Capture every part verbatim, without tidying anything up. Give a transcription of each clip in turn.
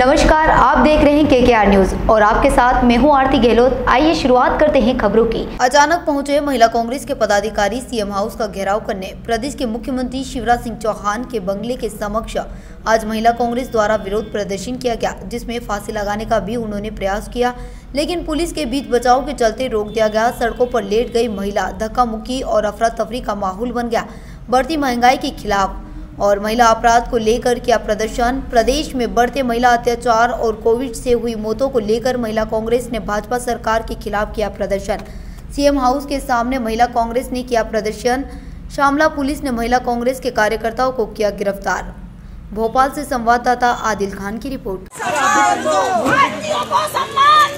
नमस्कार, आप देख रहे हैं केकेआर न्यूज और आपके साथ मैं हूं आरती गहलोत। आइए शुरुआत करते हैं खबरों की। अचानक पहुंचे महिला कांग्रेस के पदाधिकारी सीएम हाउस का घेराव करने। प्रदेश के मुख्यमंत्री शिवराज सिंह चौहान के बंगले के समक्ष आज महिला कांग्रेस द्वारा विरोध प्रदर्शन किया गया, जिसमें फांसी लगाने का भी उन्होंने प्रयास किया, लेकिन पुलिस के बीच बचाव के चलते रोक दिया गया। सड़कों पर लेट गई महिला, धक्का मुक्की और अफरा तफरी का माहौल बन गया। बढ़ती महंगाई के खिलाफ और महिला अपराध को लेकर किया प्रदर्शन। प्रदेश में बढ़ते महिला अत्याचार और कोविड से हुई मौतों को लेकर महिला कांग्रेस ने भाजपा सरकार के खिलाफ किया प्रदर्शन। सीएम हाउस के सामने महिला कांग्रेस ने किया प्रदर्शन। श्यामला पुलिस ने महिला कांग्रेस के कार्यकर्ताओं को किया गिरफ्तार। भोपाल से संवाददाता आदिल खान की रिपोर्ट। सम्मान दो, सम्मान दो, सम्मान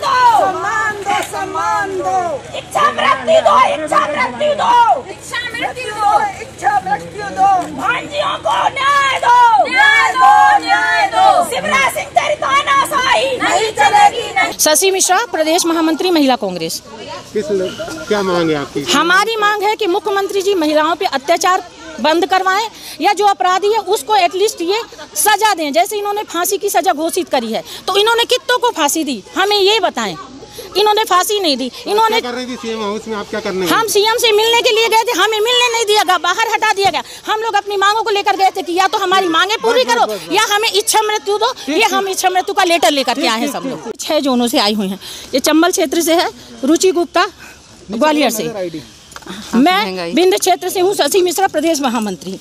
दो, सम्मान दो, इच्छा मृत्यु दो, इच्छा मृत्यु दो, इच्छा मृत्यु दो, इच्छा मृत्यु दो, भांजियों को न्याय दो, न्याय दो, न्याय दो, शिवराज सिंह तेरी तानाशाही नहीं चलेगी। शशि मिश्रा, प्रदेश महामंत्री, महिला कांग्रेस। क्या मांग है आपकी? हमारी मांग है कि मुख्यमंत्री जी महिलाओं पे अत्याचार बंद करवाएं या जो अपराधी है उसको एटलीस्ट ये सजा दें। जैसे इन्होंने फांसी की सजा घोषित करी है, तो इन्होंने कितनों को फांसी दी, हमें ये बताएं। इन्होंने फांसी नहीं दी। इन्होंने क्या कर रही थी सीएम हाउस में? आप क्या करने? हम सीएम से मिलने के लिए गए थे, हमें मिलने नहीं दिया गया, बाहर हटा दिया गया। हम लोग अपनी मांगों को लेकर गए थे कि या तो हमारी मांगे पूरी करो या हमें इच्छा मृत्यु दो। ये हम इच्छा मृत्यु का लेटर लेकर के आए हैं। सब लोग छह जोनों से आई हुई हैं। ये चंबल क्षेत्र से है, रुचि गुप्ता ग्वालियर से, मैं बिंद क्षेत्र से हूँ, शशि मिश्रा प्रदेश महामंत्री,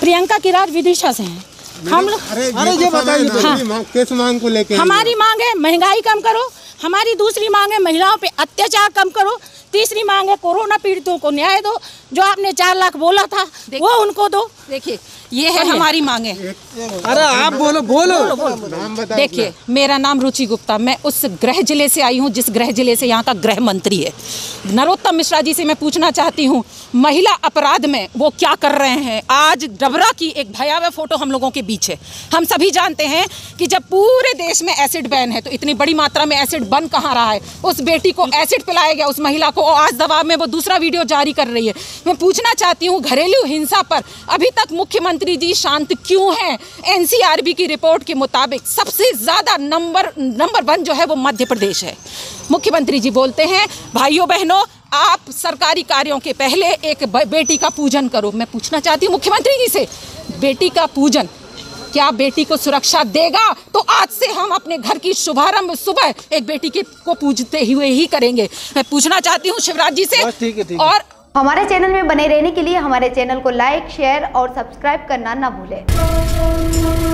प्रियंका किरार विदिशा से हैं। हम लोग अरे ये बताइए किस मांग को लेकर? हमारी मांग है महंगाई कम करो, हमारी दूसरी मांग है महिलाओं पे अत्याचार कम करो, तीसरी मांग है कोरोना पीड़ितों को न्याय दो। जो आपने चार लाख बोला था वो उनको दो। देखिए ये है हमारी मांगे। अरे आप बोलो बोलो, बोलो। देखिए मेरा नाम रुचि गुप्ता, मैं उस गृह जिले से आई हूँ जिस गृह जिले से यहाँ का गृह मंत्री है। नरोत्तम मिश्रा जी से मैं पूछना चाहती हूँ महिला अपराध में वो क्या कर रहे हैं। आज डबरा की एक भयावह फोटो हम लोगों के बीच है। हम सभी जानते हैं कि जब पूरे देश में एसिड बैन है तो इतनी बड़ी मात्रा में एसिड बन कहाँ रहा है। उस बेटी को एसिड पिलाया गया, उस महिला को, और आज दबाव में वो दूसरा वीडियो जारी कर रही है। मैं पूछना चाहती हूँ घरेलू हिंसा पर अभी तक मुख्यमंत्री जी शांत क्यों है? एनसीआरबी की रिपोर्ट के मुताबिक सबसे ज्यादा नंबर नंबर वन जो है वो मध्य प्रदेश है। मुख्यमंत्री जी बोलते हैं भाइयों बहनों आप सरकारी कार्यों के पहले एक बेटी का पूजन करो। मैं पूछना चाहती हूँ मुख्यमंत्री जी से, बेटी का पूजन क्या बेटी को सुरक्षा देगा? तो आज से हम अपने घर की शुभारंभ सुबह एक बेटी के को पूजते हुए ही करेंगे। मैं पूछना चाहती हूँ शिवराज जी से। ठीक है, ठीक है। और हमारे चैनल में बने रहने के लिए हमारे चैनल को लाइक, शेयर और सब्सक्राइब करना ना भूलें।